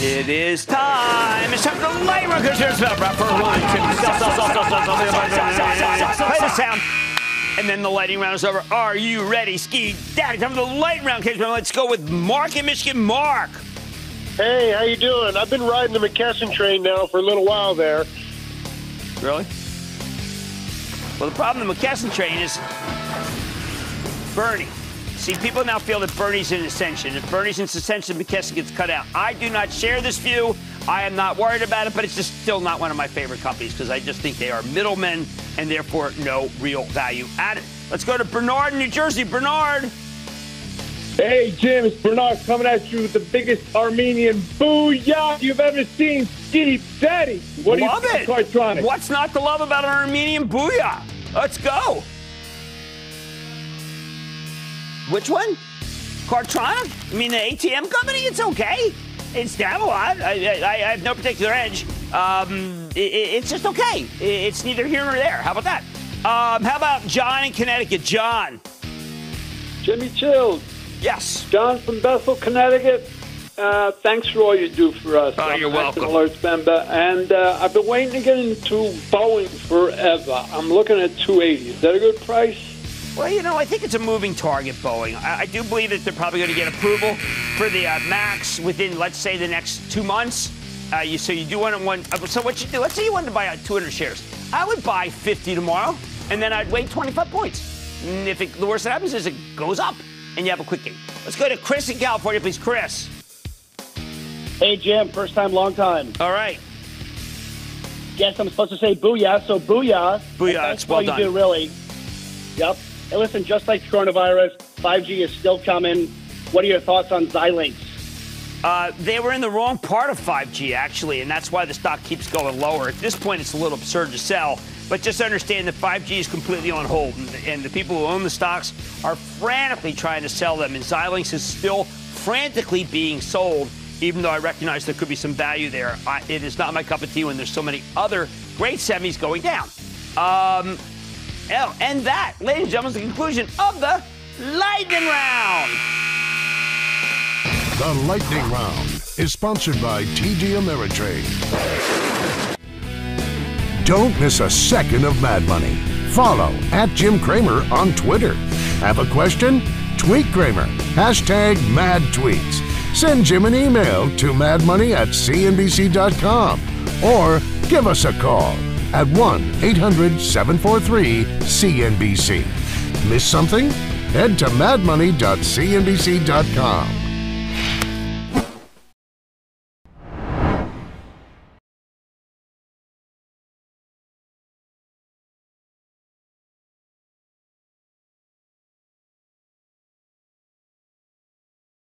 It is time. It's time for the light round. Here's the rapper. Play the sound. And then the lightning round is over. Are you ready, Ski Daddy? Time for the light round, kids. Let's go with Mark in Michigan. Mark. Hey, how you doing? I've been riding the McKesson train now for a little while there. Really? Well, the problem with the McKesson train is Bernie. See, people now feel that Bernie's in ascension. If Bernie's in ascension, McKesson gets cut out. I do not share this view. I am not worried about it, but it's just still not one of my favorite companies because I just think they are middlemen and therefore no real value added. Let's go to Bernard in New Jersey. Bernard. Hey, Jim, it's Bernard coming at you with the biggest Armenian booyah you've ever seen, Skinny Daddy. What do you think of Cardtronics? What's not to love about an Armenian booyah? Let's go. Which one? Cardtronics? I mean, the ATM company? It's okay. It's down a lot. I have no particular edge. It's just okay. It's neither here nor there. How about that? How about John in Connecticut? John. Jimmy Chills. Yes. John from Bethel, Connecticut. Thanks for all you do for us. Oh, you're welcome. I'm an alert member, and I've been waiting to get into Boeing forever. I'm looking at 280. Is that a good price? Well, you know, I think it's a moving target, Boeing. I do believe that they're probably going to get approval for the MAX within, let's say, the next 2 months. So you do want to so what you do, let's say you wanted to buy 200 shares. I would buy 50 tomorrow, and then I'd wait 25 points. And if the worst that happens is it goes up, and you have a quick game. Let's go to Chris in California, please. Chris. Hey, Jim. First time, long time. All right. Yes, I'm supposed to say booyah, so booyah. Booyah, that's well done. That's all you do, really. Yep. Hey, listen, just like coronavirus, 5G is still coming. What are your thoughts on Xilinx? They were in the wrong part of 5G, actually, and that's why the stock keeps going lower. At this point, it's a little absurd to sell, but just understand that 5G is completely on hold, and the people who own the stocks are frantically trying to sell them, and Xilinx is still frantically being sold, even though I recognize there could be some value there. It is not my cup of tea when there's so many other great semis going down. And that, ladies and gentlemen, is the conclusion of the Lightning Round. The Lightning Round is sponsored by TD Ameritrade. Don't miss a second of Mad Money. Follow @JimCramer on Twitter. Have a question? Tweet Cramer. #MadTweets. Send Jim an email to madmoney@cnbc.com or give us a call at 1-800-743-CNBC. Miss something? Head to madmoney.cnbc.com.